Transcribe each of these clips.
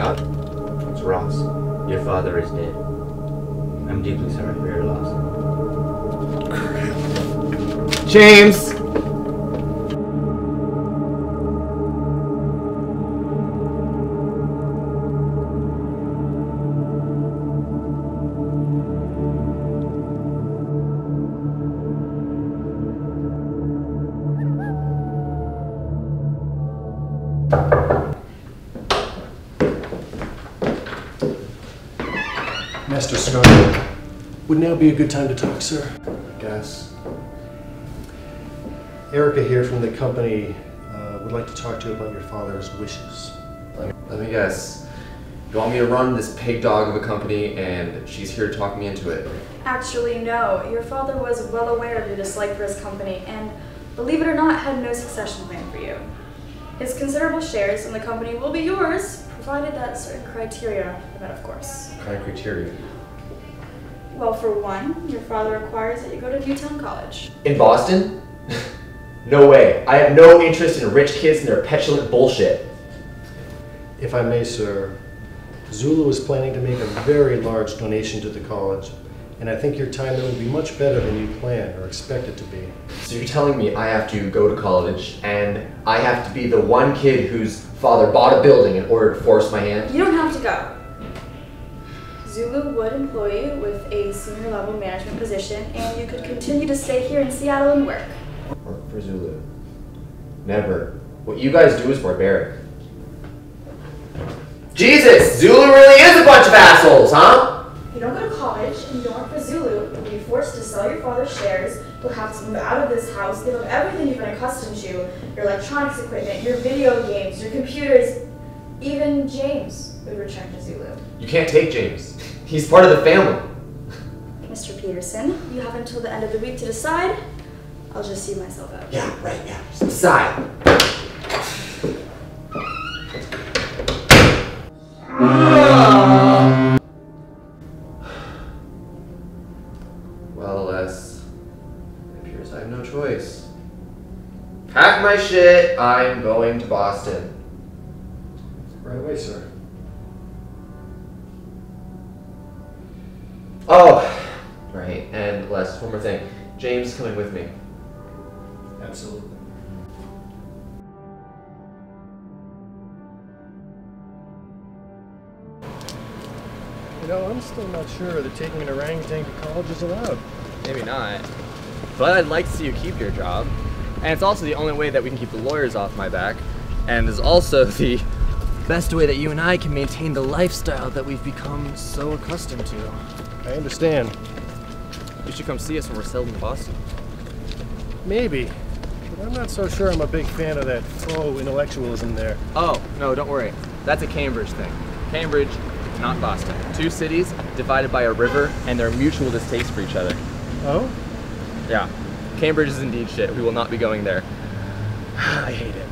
Scott, it's Ross. Your father is dead. I'm deeply sorry for your loss. James! Master Scott, would now be a good time to talk, sir? I guess. Erica here from the company would like to talk to you about your father's wishes. Let me guess. You want me to run this pig dog of a company and she's here to talk me into it? Actually, no. Your father was well aware of your dislike for his company and, believe it or not, had no succession plan for you. His considerable shares in the company will be yours, provided that certain criteria are met, of course. What kind of criteria? Well, for one, your father requires that you go to Newtown College. In Boston? No way. I have no interest in rich kids and their petulant bullshit. If I may, sir, Zoo-Lu is planning to make a very large donation to the college, and I think your time there would be much better than you planned or expected to be. So you're telling me I have to go to college, and I have to be the one kid who's father bought a building in order to force my hand? You don't have to go. Zoo-Lu would employ you with a senior level management position, and you could continue to stay here in Seattle and work. Work for Zoo-Lu? Never. What you guys do is barbaric. Jesus! Zoo-Lu really is a bunch of assholes, huh? If you don't go to college and you don't work for Zoo-Lu, you'll be forced to sell your father's shares. You'll have to move out of this house, give up everything you've been accustomed to, your electronics equipment, your video games, your computers. Even James would return to Zoo-Lu. You can't take James. He's part of the family. Mr. Peterson, you have until the end of the week to decide. I'll just see myself out. Yeah, right, yeah. Just decide. Well, it appears I have no choice. Pack my shit, I'm going to Boston. Right away, sir. Oh, right, and last, one more thing. James is coming with me. Absolutely. You know, I'm still not sure that taking an orangutan to college is allowed. Maybe not, but I'd like to see you keep your job. And it's also the only way that we can keep the lawyers off my back, and is also the best way that you and I can maintain the lifestyle that we've become so accustomed to. I understand. You should come see us when we're settled in Boston. Maybe, but I'm not so sure I'm a big fan of that faux intellectualism there. Oh, no, don't worry. That's a Cambridge thing. Cambridge, not Boston. Two cities divided by a river and their mutual distaste for each other. Oh? Yeah. Cambridge is indeed shit. We will not be going there. I hate it.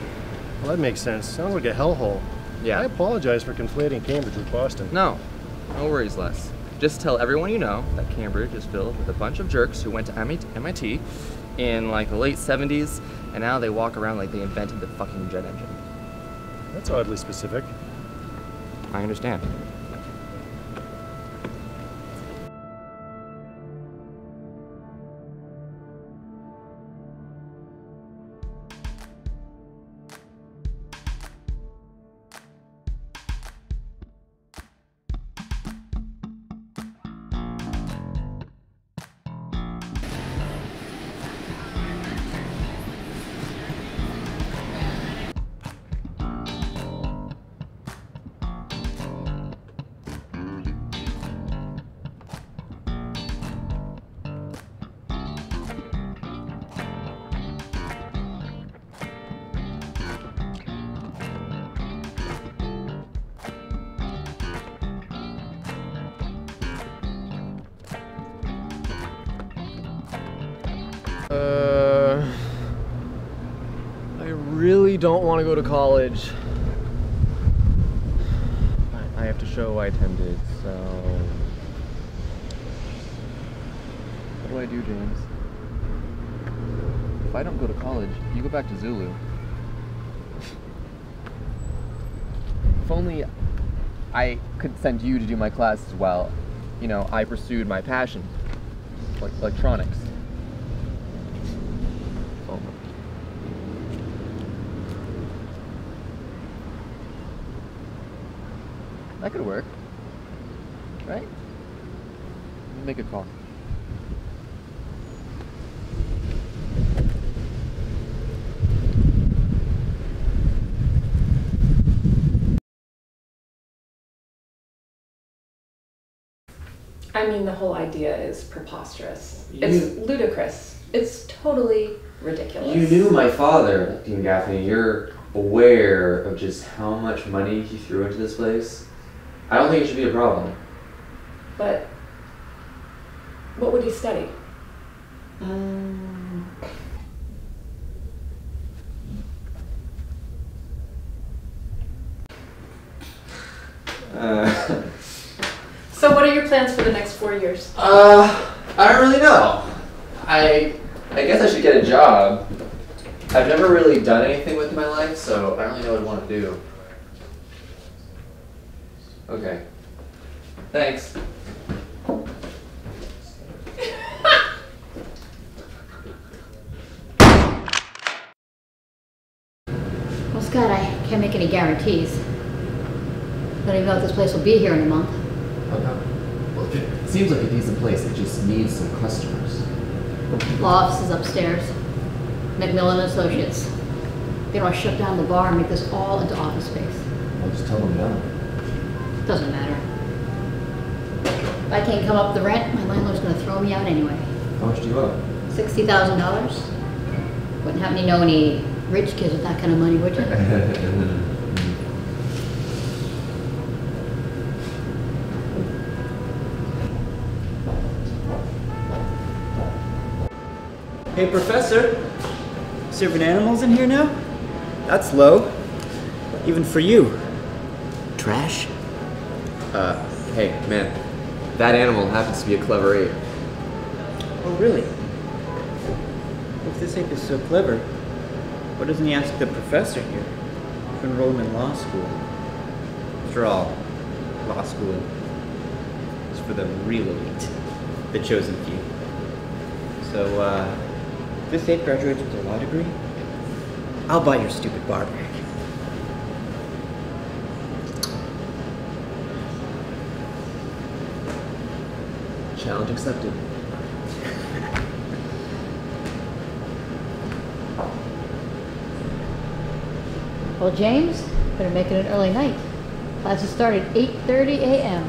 Well, that makes sense. Sounds like a hellhole. Yeah. I apologize for conflating Cambridge with Boston. No. No worries, Les. Just tell everyone you know that Cambridge is filled with a bunch of jerks who went to MIT in like the late 70s, and now they walk around like they invented the fucking jet engine. That's oddly specific. I understand. I really don't want to go to college. I have to show I attended, so... What do I do, James? If I don't go to college, you go back to Zoo-Lu. If only I could send you to do my classes while, you know, I pursued my passion, like electronics. Oh. That could work, right? Make a call. I mean, the whole idea is preposterous. It's ludicrous. It's totally ridiculous. You knew my father, Dean Gaffney. You're aware of just how much money he threw into this place. I don't think it should be a problem. But what would he study? So what are your plans for the next 4 years? I don't really know. I guess I should get a job. I've never really done anything with my life, so I don't really know what I want to do. Okay. Thanks. Well, Scott, I can't make any guarantees. I don't even know if this place will be here in a month. Well, it seems like a decent place. It just needs some customers. Law offices upstairs. Macmillan Associates. They want to shut down the bar and make this all into office space. Well, just tell them no. Doesn't matter. If I can't come up with the rent, my landlord's going to throw me out anyway. How much do you owe? $60,000. Wouldn't happen to know any rich kids with that kind of money, would you? Hey, Professor, serving animals in here now? That's low, even for you. Trash? Hey, man, that animal happens to be a clever ape. Oh, really? If this ape is so clever, why doesn't he ask the professor here to enroll him in law school? After all, law school is for the real elite, the chosen few. So, If this ape graduates with a law degree, I'll buy your stupid bar back. Challenge accepted. Well, James, better make it an early night. Classes start at 8:30 a.m.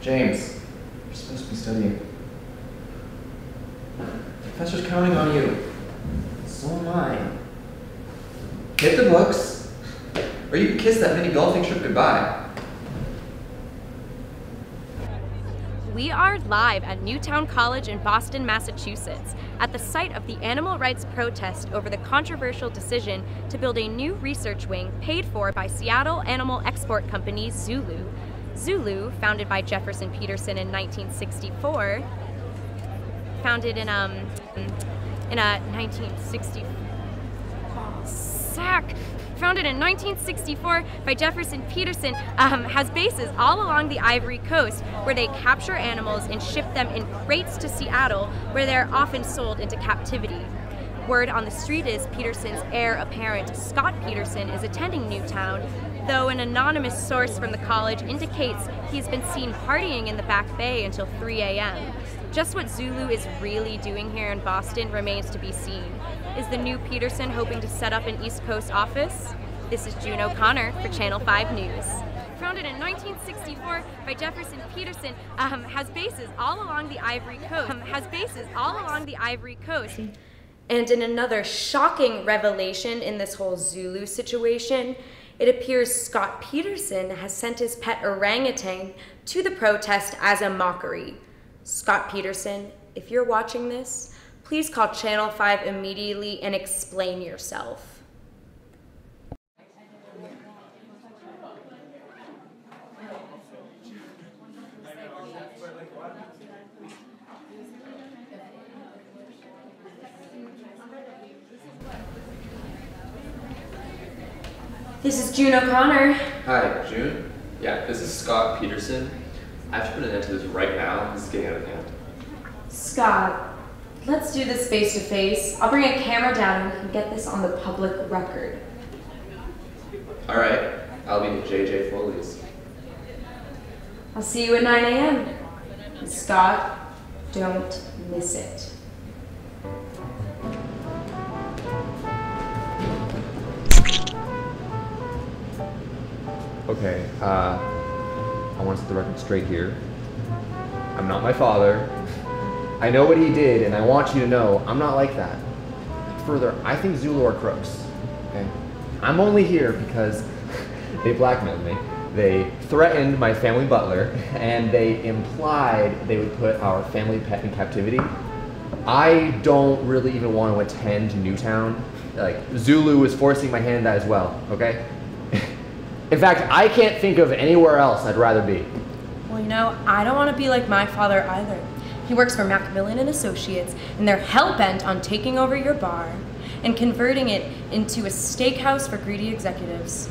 James, you're supposed to be studying. The professor's counting on you. So am I. Hit the books, or you can kiss that mini golfing trip goodbye. We are live at Newtown College in Boston, Massachusetts, at the site of the animal rights protest over the controversial decision to build a new research wing paid for by Seattle animal export company Zoo-Lu. Zoo-Lu, founded by Jefferson Peterson in 1964, founded founded in 1964 by Jefferson Peterson, has bases all along the Ivory Coast, where they capture animals and ship them in crates to Seattle, where they're often sold into captivity. Word on the street is Peterson's heir apparent, Scott Peterson, is attending Newtown, though an anonymous source from the college indicates he's been seen partying in the Back Bay until 3 a.m. Just what Zoo-Lu is really doing here in Boston remains to be seen. Is the new Peterson hoping to set up an East Coast office? This is June O'Connor for Channel 5 News. Founded in 1964 by Jefferson Peterson, has bases all along the Ivory Coast. And in another shocking revelation in this whole Zoo-Lu situation, it appears Scott Peterson has sent his pet orangutan to the protest as a mockery. Scott Peterson, if you're watching this, please call Channel 5 immediately and explain yourself. This is June O'Connor. Hi, June. Yeah, this is Scott Peterson. I have to put an end to this right now. This is getting out of hand. Scott, let's do this face to face. I'll bring a camera down and get this on the public record. All right, I'll be at JJ Foley's. I'll see you at 9 a.m. And Scott, don't miss it. Okay, I want to set the record straight here. I'm not my father. I know what he did, and I want you to know I'm not like that. Further, I think Zoo-Lu are crooks, okay? I'm only here because they blackmailed me. They threatened my family butler, and they implied they would put our family pet in captivity. I don't really even want to attend Newtown. Like, Zoo-Lu was forcing my hand in that as well, okay? In fact, I can't think of anywhere else I'd rather be. Well, you know, I don't want to be like my father either. He works for Macmillan and Associates, and they're hell-bent on taking over your bar and converting it into a steakhouse for greedy executives.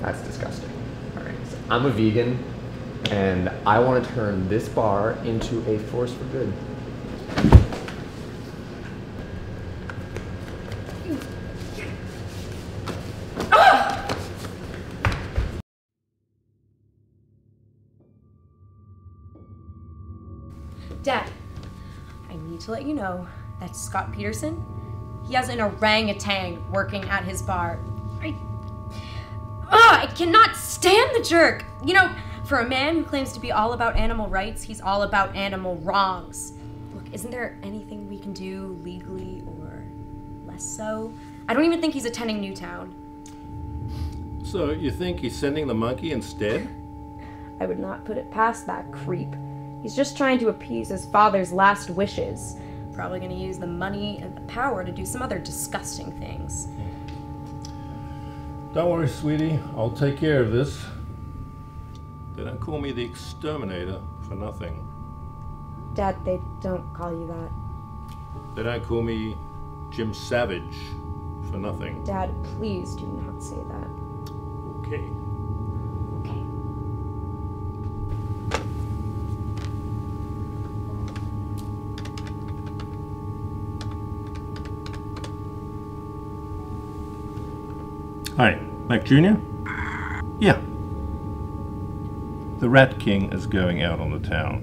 That's disgusting. All right, so I'm a vegan, and I want to turn this bar into a force for good. Dad, I need to let you know that Scott Peterson, he has an orangutan working at his bar. I cannot stand the jerk! You know, for a man who claims to be all about animal rights, he's all about animal wrongs. Look, isn't there anything we can do legally or less so? I don't even think he's attending Newtown. So you think he's sending the monkey instead? I would not put it past that creep. He's just trying to appease his father's last wishes. Probably gonna use the money and the power to do some other disgusting things. Don't worry, sweetie. I'll take care of this. They don't call me the exterminator for nothing. Dad, they don't call you that. They don't call me Jim Savage for nothing. Dad, please do not say that. Okay. Hi, Mac Jr.? Yeah. The Rat King is going out on the town.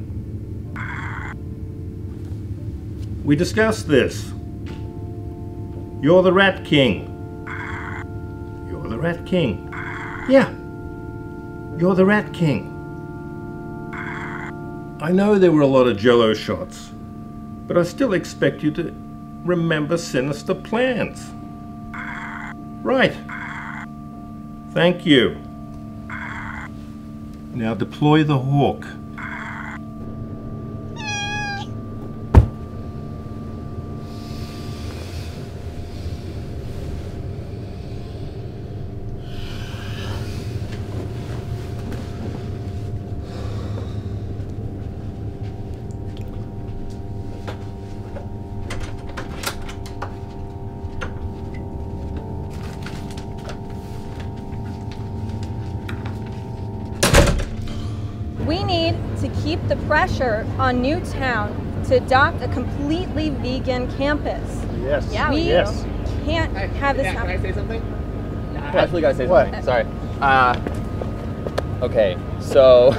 We discussed this. You're the Rat King. You're the Rat King. Yeah. You're the Rat King. I know there were a lot of jello shots, but I still expect you to remember sinister plans. Right. Thank you. Now deploy the hawk. We need to keep the pressure on Newtown to adopt a completely vegan campus. Yes. Yeah, yes. We can't have this happen. Can I say something? I actually gotta say something. Sorry. Okay, so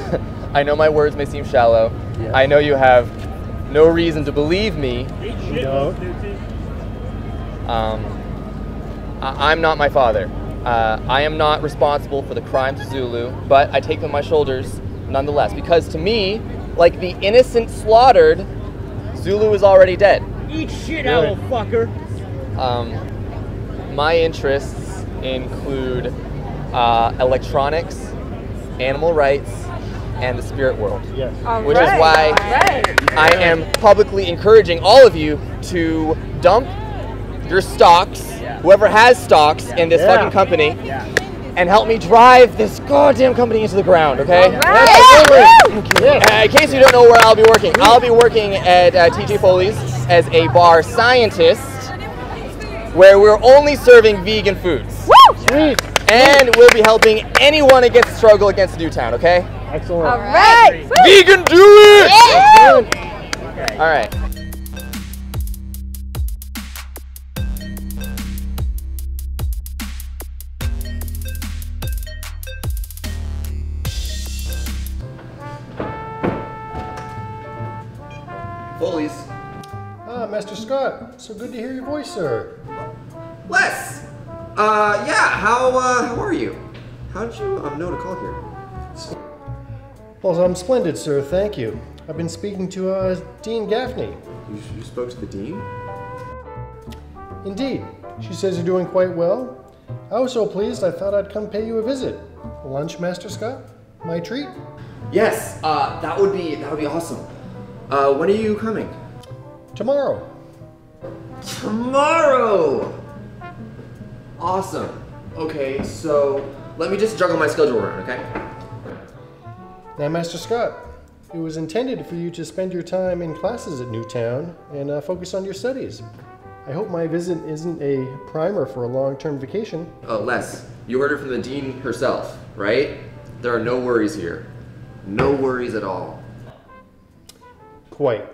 I know my words may seem shallow. Yes. I know you have no reason to believe me. No. I'm not my father. I am not responsible for the crimes of Zoo-Lu, but I take them on my shoulders nonetheless, because to me, like the innocent slaughtered, Zoo-Lu is already dead. Eat shit, owl fucker! My interests include electronics, animal rights, and the spirit world. Yes. Which is why I am publicly encouraging all of you to dump your stocks, whoever has stocks in this fucking company, and help me drive this goddamn company into the ground, okay? All right. In case you don't know where I'll be working at TJ Foley's as a bar scientist, where we're only serving vegan foods. Woo! Sweet. And we'll be helping anyone against struggle against Newtown, okay? Excellent. All right. Vegan, do it! Yeah. Okay. All right. Foley's. Ah, Master Scott. So good to hear your voice, sir. Les! Yeah, how are you? How did you know to call here? Well, I'm splendid, sir, thank you. I've been speaking to Dean Gaffney. You spoke to the Dean? Indeed. She says you're doing quite well. I was so pleased I thought I'd come pay you a visit. Lunch, Master Scott? My treat? Yes, that would be awesome. When are you coming? Tomorrow. Tomorrow! Awesome. Okay, so let me just juggle my schedule around, okay? Now, Master Scott, it was intended for you to spend your time in classes at Newtown and focus on your studies. I hope my visit isn't a primer for a long-term vacation. Les, you heard it from the Dean herself, right? There are no worries here. No worries at all. Quite.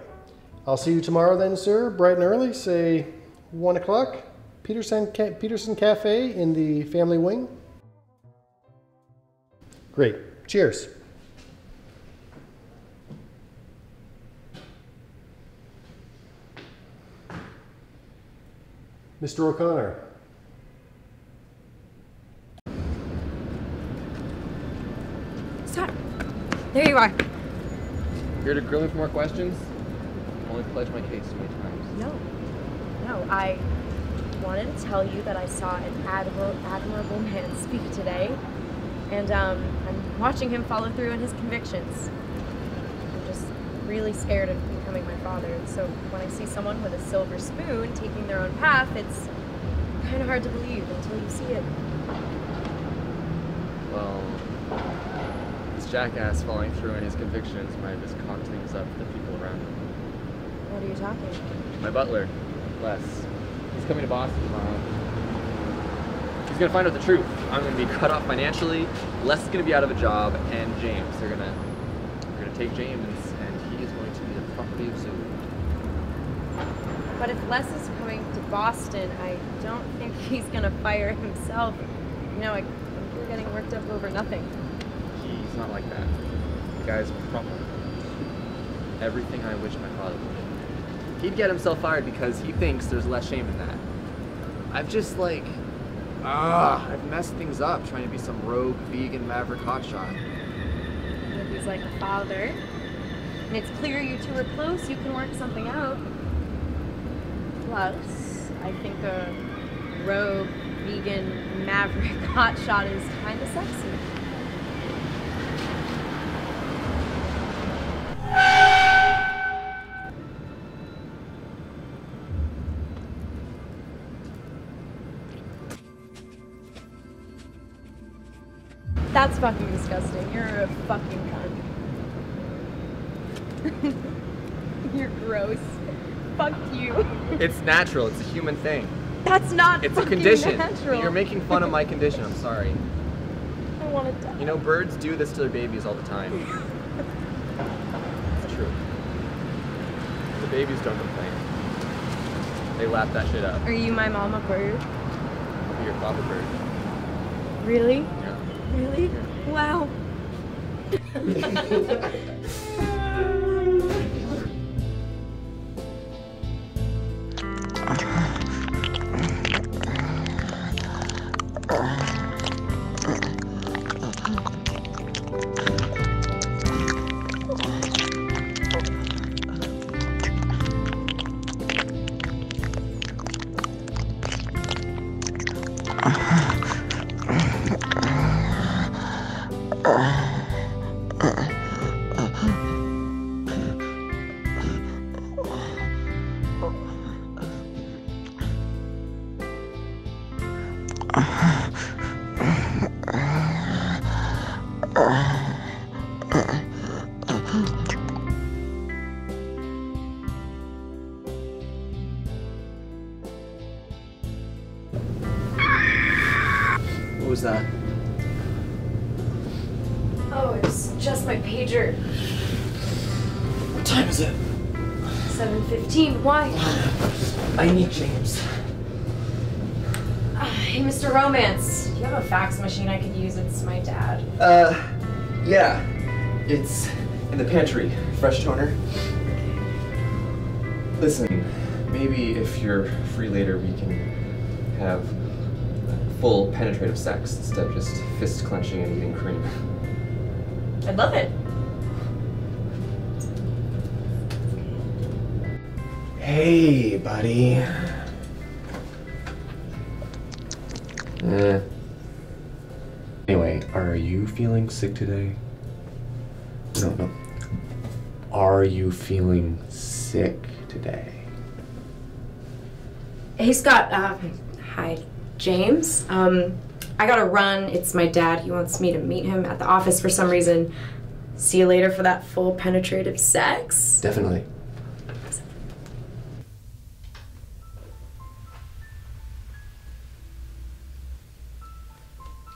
I'll see you tomorrow then, sir, bright and early, say 1 o'clock, Peterson Cafe in the family wing. Great, cheers. Mr. O'Connor. Stop, there you are. Here to grill me for more questions? I've only pledged my case so many times. No, I wanted to tell you that I saw an admirable man speak today, and I'm watching him follow through on his convictions. I'm just really scared of becoming my father, and so when I see someone with a silver spoon taking their own path, it's kind of hard to believe until you see it. Well, jackass following through on his convictions might have just cocked things up for the people around him. What are you talking about? My butler, Les. He's coming to Boston tomorrow. He's gonna find out the truth. I'm gonna be cut off financially, Les is gonna be out of a job, and James. They're gonna take James, and he is going to be the property of Zoo-Lu. But if Les is coming to Boston, I don't think he's gonna fire himself. You know, you're getting worked up over nothing. It's not like that. The guy's proper. Everything I wish my father would. He'd get himself fired because he thinks there's less shame in that. I've just like, I've messed things up trying to be some rogue vegan maverick hotshot. If he's like a father, and it's clear you two are close, you can work something out. Plus, I think a rogue vegan maverick hotshot is kind of sexy. That's fucking disgusting. You're a fucking cunt. You're gross. Fuck you. It's natural. It's a human thing. That's not. It's a condition. Natural. You're making fun of my condition. I'm sorry. I want to die. You know, birds do this to their babies all the time. It's true. The babies don't complain. They laugh that shit up. Are you my mama bird? I'll be your papa bird. Really? Yeah. Really? Wow. was that? Oh, it's just my pager. What time is it? 7:15. Why? I need James. Hey, Mr. Romance, do you have a fax machine I could use? It's my dad. Yeah. It's in the pantry. Fresh toner. Listen, maybe if you're free later, we can have full penetrative sex instead of just fist clenching and eating cream. I'd love it. Hey, buddy. Anyway, are you feeling sick today? No. Are you feeling sick today? Hey, Scott. Hi, James. I gotta run. It's my dad. He wants me to meet him at the office for some reason. See you later for that full penetrative sex. Definitely.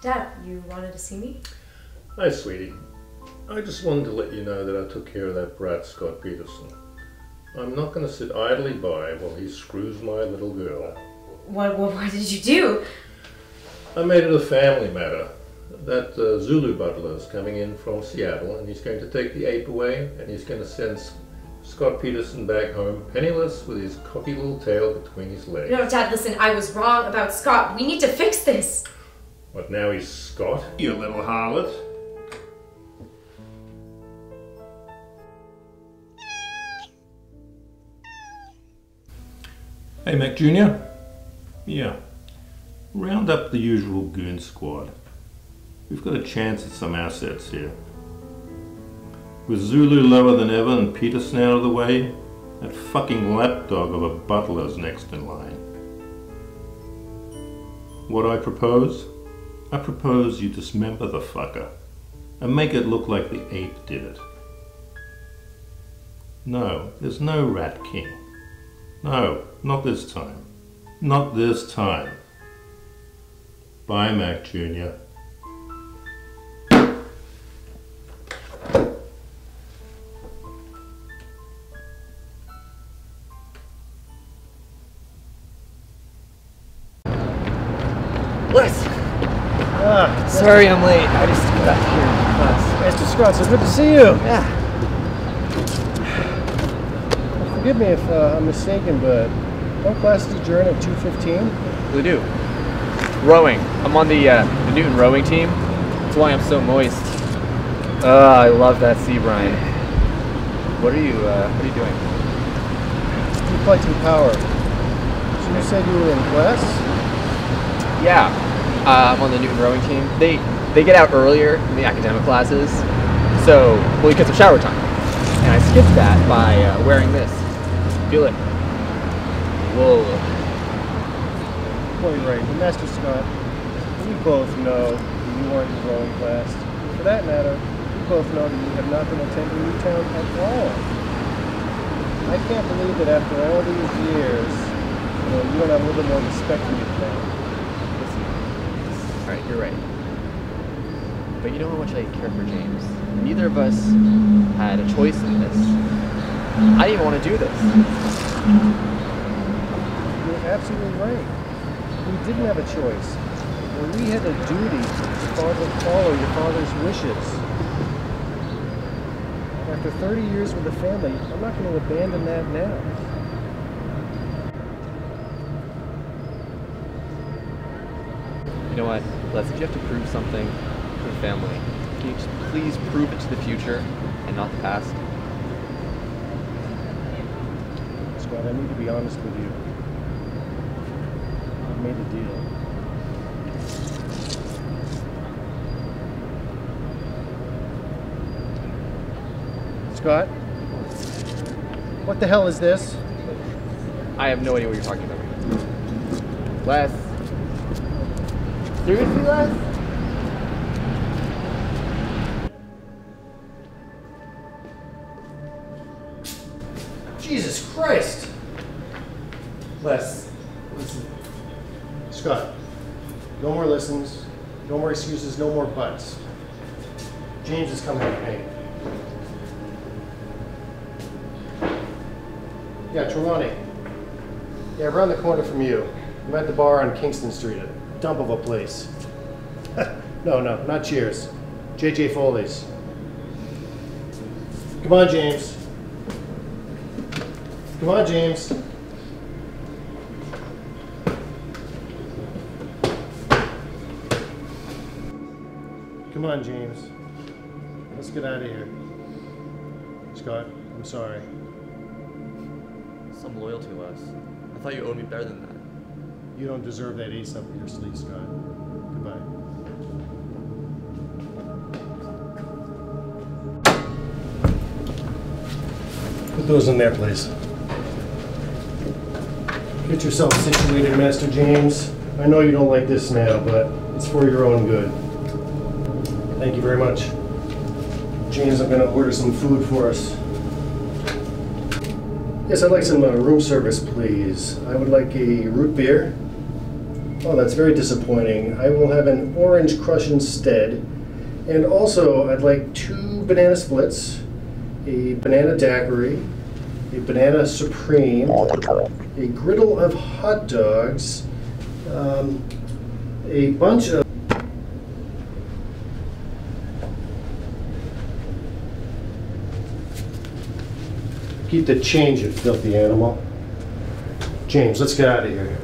Dad, you wanted to see me? Hi, sweetie. I just wanted to let you know that I took care of that brat, Scott Peterson. I'm not going to sit idly by while he screws my little girl. What did you do? I made it a family matter. That Zoo-Lu butler is coming in from Seattle, and he's going to take the ape away, and he's going to send Scott Peterson back home penniless with his cocky little tail between his legs. No, Dad, listen, I was wrong about Scott. We need to fix this. What, now he's Scott, you little harlot? Hey, Mac Jr. Yeah. Round up the usual goon squad. We've got a chance at some assets here. With Zoo-Lu lower than ever and Peterson out of the way, that fucking lapdog of a butler's next in line. What I propose? I propose you dismember the fucker and make it look like the ape did it. No, there's no Rat King. No, not this time. Not this time. Bye, Mac Jr. Sorry I'm late. I just got here from class. Mr. Scott, so good to see you. Yeah. Forgive me if I'm mistaken, but don't classes adjourn at 2:15? We do. Rowing. I'm on the Newton rowing team. That's why I'm so moist. I love that sea, brine. What are you doing? Reflecting power. So you said you were in class? Yeah. I'm on the Newton rowing team. They get out earlier in the academic classes, so we get some shower time. And I skipped that by wearing this. Feel it. Whoa. Well, you're right. But Master Scott, we both know that you weren't in the rowing class. For that matter, we both know that you have not been attending Newtown at all. I can't believe that after all these years, you know, you don't have a little bit more respect for Newtown. Alright, you're right. But you know how much I care for James. Neither of us had a choice in this. I didn't want to do this. You're absolutely right. We didn't have a choice. Well, we had a duty to follow your father's wishes. After 30 years with the family, I'm not going to abandon that now. You know what, Leslie, you have to prove something to the family. Can you just please prove it to the future and not the past? Scott, I need to be honest with you. I've made a deal. Scott? What the hell is this? I have no idea what you're talking about. Les. Seriously, Les? Jesus Christ! Les, listen. Scott, no more listens, No more excuses, no more buts. James is coming to paint. Yeah, Trelawney. Yeah, around the corner from you. I'm at the bar on Kingston Street, a dump of a place. No, not Cheers. JJ Foley's. Come on, James. Come on, James. Come on, James. Let's get out of here. Scott, I'm sorry. Some loyalty was. I thought you owed me better than that. You don't deserve that ace up your sleeve, Scott. Goodbye. Put those in their place. Get yourself situated, Master James. I know you don't like this now, but it's for your own good. Thank you very much. James, I'm going to order some food for us. Yes, I'd like some room service, please. I would like a root beer. Oh, that's very disappointing. I will have an orange crush instead. And also, I'd like 2 banana splits, a banana daiquiri, a banana supreme, a griddle of hot dogs, a bunch of... Keep the change, you filthy animal. James, let's get out of here.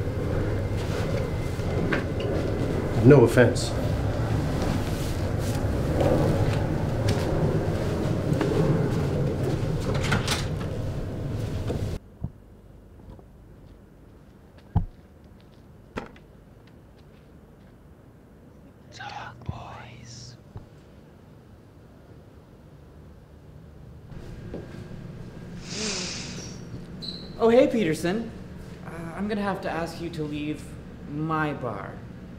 No offense. Oh, hey, Peterson. I'm gonna have to ask you to leave my bar.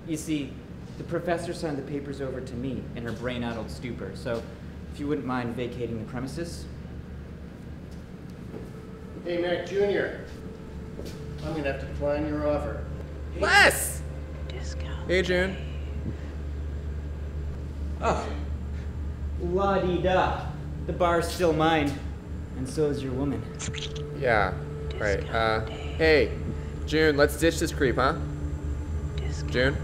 You see, the professor signed the papers over to me in her brain-addled stupor, so if you wouldn't mind vacating the premises. Hey, Mac Jr. I'm gonna have to decline your offer. Hey. Les! Discount. Hey, June. Oh. La-dee-da. The bar's still mine, and so is your woman. Yeah. Right, hey, June, let's ditch this creep, huh? June?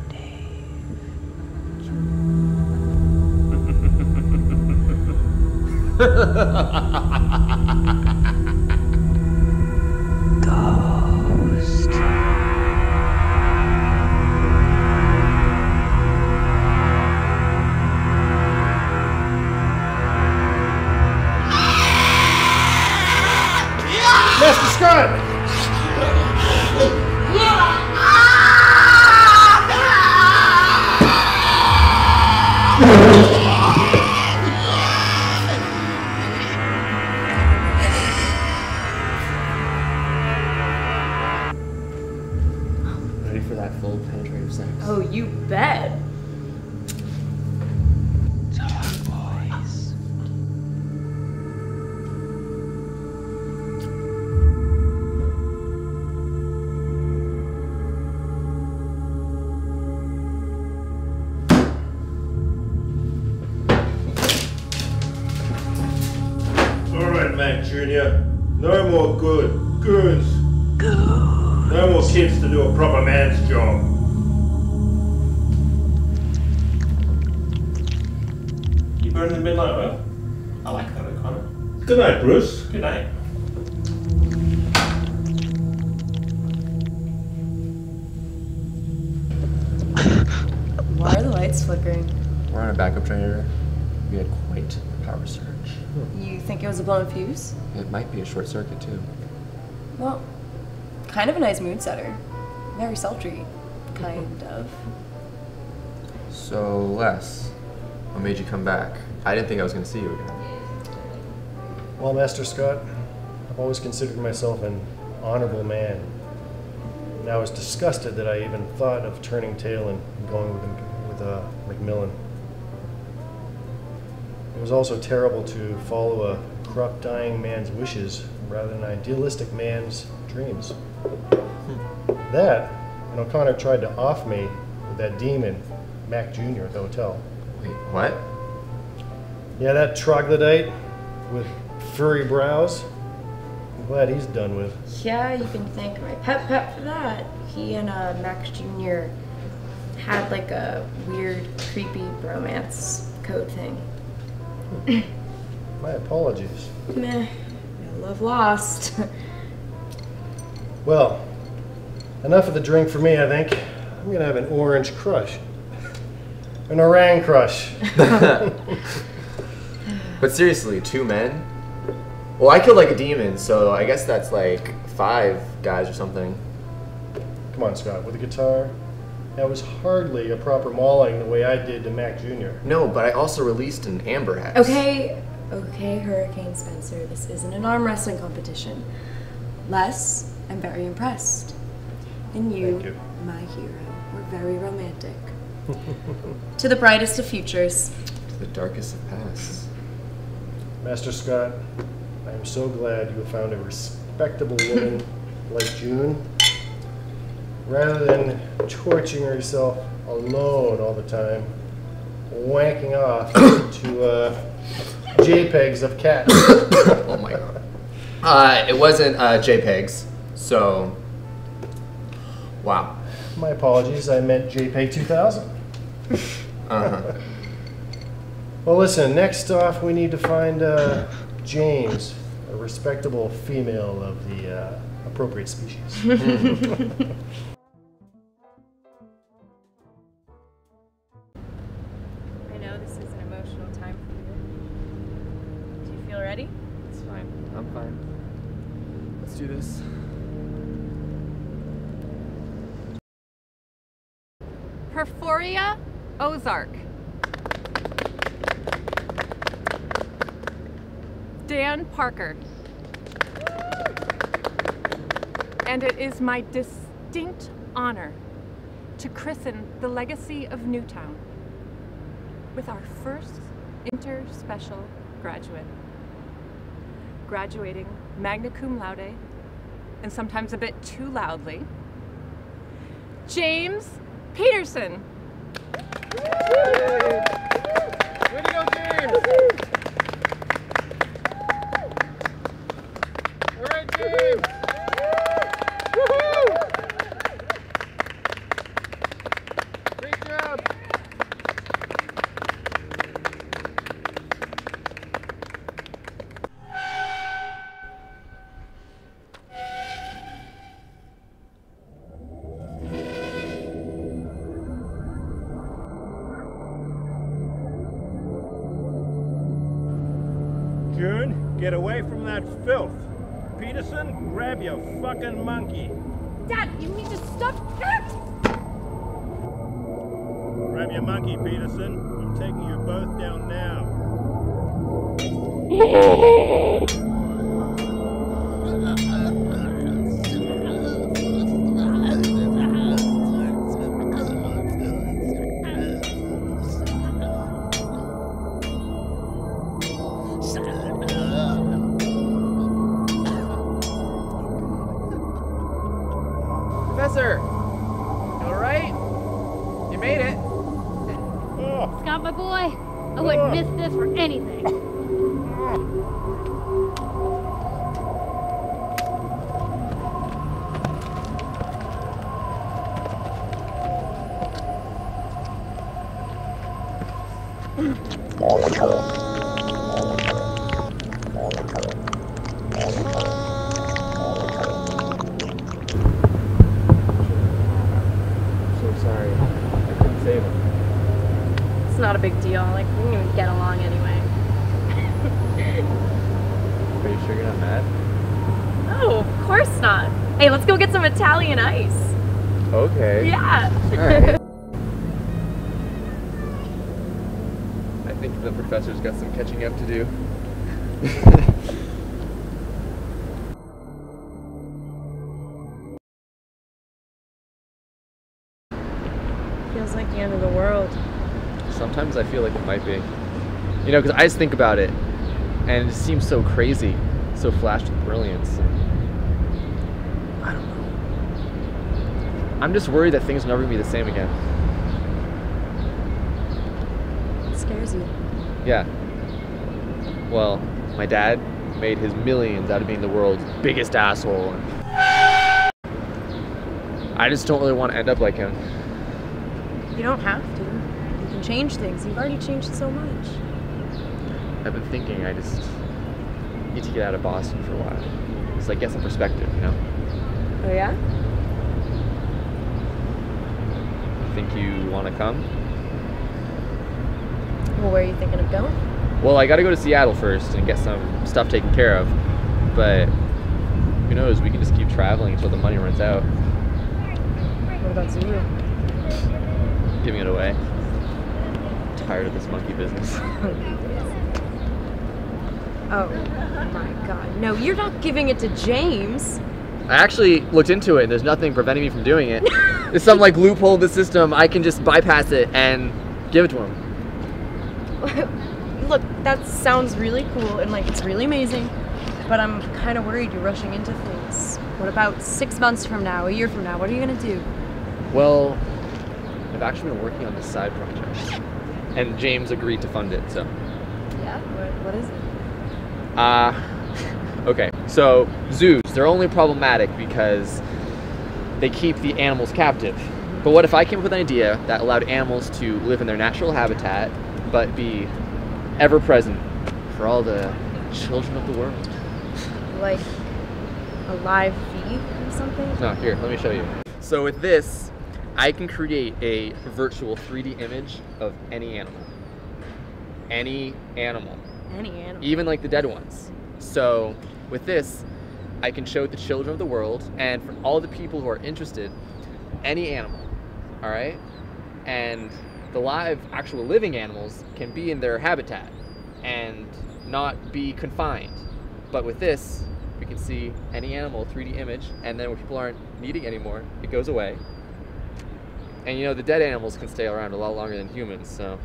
Ghost. Master Scott! Ready for that full penetrative sex? Oh, you bet. Junior, no more goons. No more kids to do a proper man's job. You burning in midnight, bro? I like that, O'Connor. Good night, Bruce. Good night. Why are the lights flickering? We're on a backup generator. We had quite the power surge. You think it was a blown fuse? It might be a short circuit, too. Well, kind of a nice mood setter. Very sultry, kind of. So, Les, what made you come back? I didn't think I was going to see you again. Well, Master Scott, I've always considered myself an honorable man. And I was disgusted that I even thought of turning tail and going with Macmillan. It was also terrible to follow a corrupt, dying man's wishes rather than an idealistic man's dreams. That, and O'Connor tried to off me with that demon Mac Jr. at the hotel. Wait, what? Yeah, that troglodyte with furry brows. I'm glad he's done with. Yeah, you can thank my pet for that. He and Max Jr. had like a weird, creepy bromance code thing. My apologies. Meh, love lost. Well, enough of the drink for me, I think. I'm going to have an orange crush. An orang crush. But seriously, 2 men? Well, I killed like a demon, so I guess that's like 5 guys or something. Come on, Scott, with a guitar? That was hardly a proper mauling the way I did to Mac Jr. No, but I also released an amber hex. Okay, okay, Hurricane Spencer, this isn't an arm wrestling competition. Les, I'm very impressed. And you, my hero, were very romantic. To the brightest of futures. To the darkest of pasts. Master Scott, I am so glad you have found a respectable woman like June, rather than torturing herself alone all the time, wanking off to JPEGs of cats. Oh my god. It wasn't JPEGs, so wow. My apologies, I meant JPEG 2000. Uh-huh. Well, listen, next off we need to find James, a respectable female of the appropriate species. Perforia Ozark. Dan Parker. And it is my distinct honor to christen the legacy of Newtown with our first interspecial graduate. Graduating magna cum laude, and sometimes a bit too loudly, James Peterson. Yay. Way to go, James! All right, James! Woohoo! Great job! Get away from that filth. Peterson, grab your fucking monkey. Dad, you need to stop that! Grab your monkey, Peterson. I'm taking you both down now. Feels like the end of the world. Sometimes I feel like it might be. You know, because I just think about it, and it seems so crazy, so flashed with brilliance. I don't know. I'm just worried that things will never be the same again. scares you. Yeah. Well, my dad made his millions out of being the world's biggest asshole. I just don't really want to end up like him. You don't have to. You can change things. You've already changed so much. I've been thinking I just need to get out of Boston for a while. It's like get some perspective, you know? Oh, yeah? Think you want to come? Well, where are you thinking of going? Well, I gotta go to Seattle first and get some stuff taken care of, but who knows, we can just keep traveling until the money runs out. What about Zoo-Lu? Giving it away. I'm tired of this monkey business. Oh my god, no, you're not giving it to James. I actually looked into it and there's nothing preventing me from doing it. It's some like loophole in the system. I can just bypass it and give it to him. Look, that sounds really cool and like it's really amazing, but I'm kind of worried you're rushing into things. What about 6 months from now, a year from now? What are you gonna do? Well, I've actually been working on this side project and James agreed to fund it, so. Yeah, what is it? Okay, so zoos, they're only problematic because they keep the animals captive. But what if I came up with an idea that allowed animals to live in their natural habitat, but be ever present for all the children of the world? Like a live feed or something? No, here, let me show you. So with this, I can create a virtual 3D image of any animal. Any animal. Any animal. Even like the dead ones. So with this, I can show it to children of the world and for all the people who are interested, any animal, all right? And the live, actual living animals can be in their habitat and not be confined. But with this, we can see any animal, 3D image, and then when people aren't needing anymore, it goes away. And you know, the dead animals can stay around a lot longer than humans, so.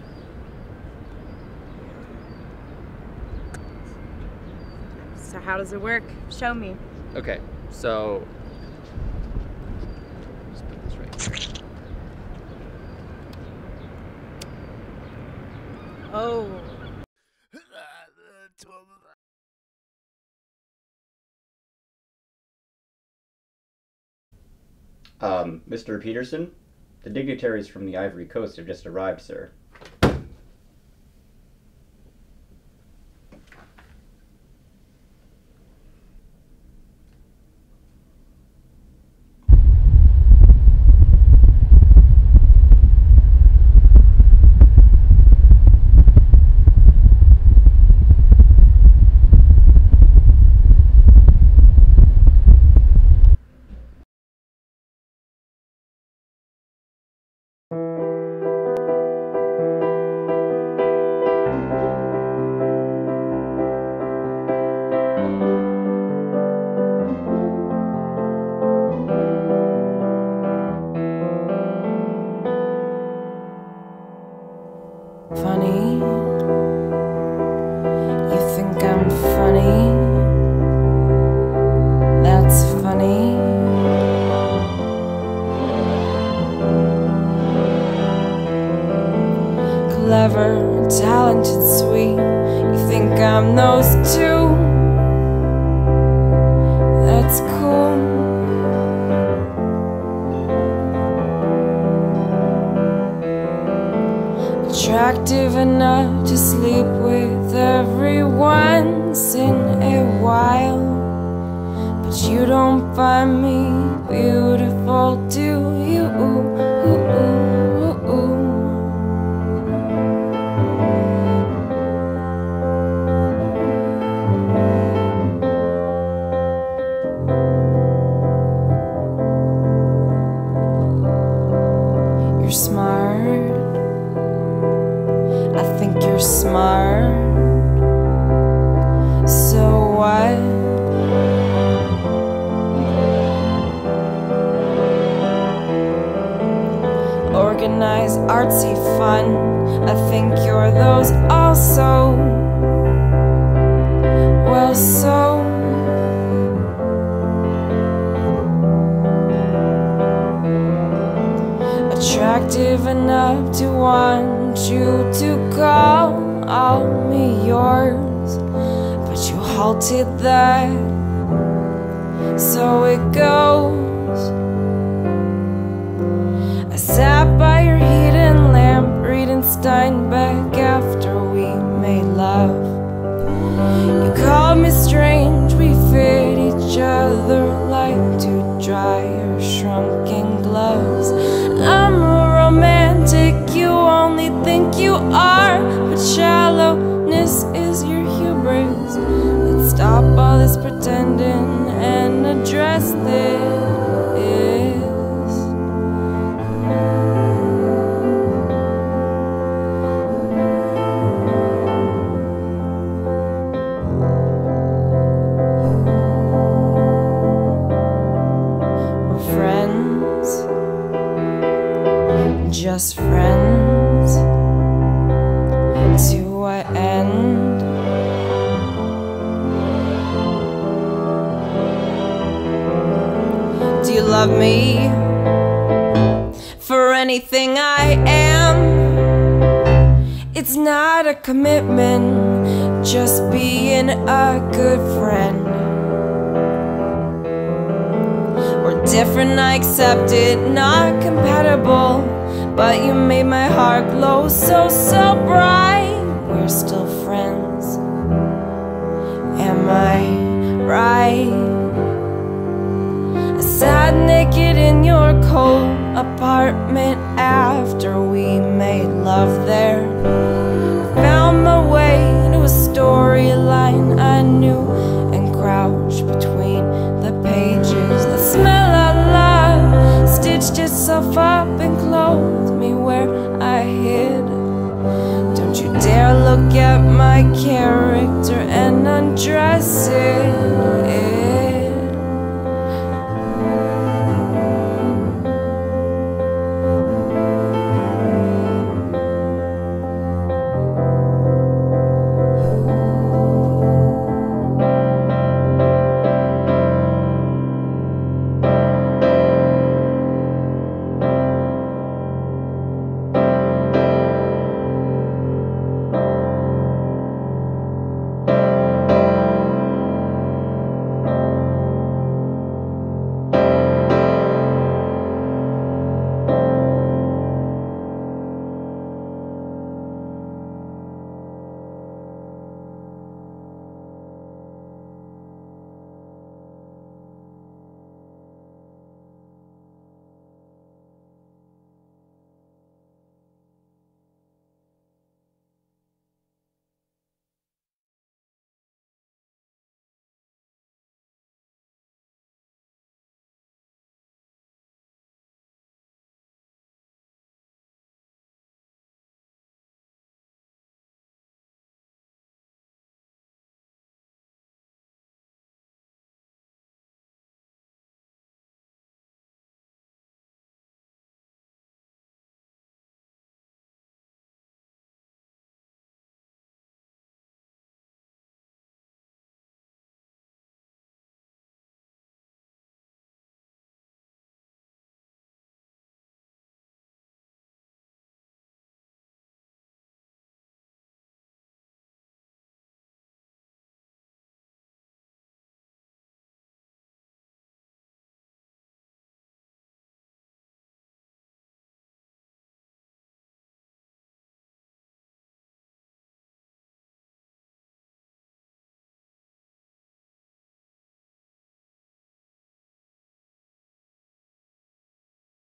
So how does it work? Show me. Okay, so just put this right here. Oh. Mr. Peterson, the dignitaries from the Ivory Coast have just arrived, sir. Clever, talented, sweet, you think I'm those two? That's cool. Attractive enough to sleep with every once in a while, but you don't find me beautiful, do you? Organized, artsy, fun, I think you're those also. Well, so attractive attractive enough to want you to call me yours, but you halted that. So it goes. I sat by your hidden lamp, reading Steinbeck after we made love. You called me strange, we fit each other like two dry or shrunken gloves. I'm a romantic, you only think you are, but shallowness is your hubris. Let's stop all this pretending and address this. Just friends to an end. Do you love me for anything I am? It's not a commitment, just being a good friend. We're different, I accept it, not compatible, but you made my heart glow so bright. We're still friends, am I right? I sat naked in your cold apartment after we made love there. I found my way to a storyline I knew and crouched between the pages. The smell of love stitched itself up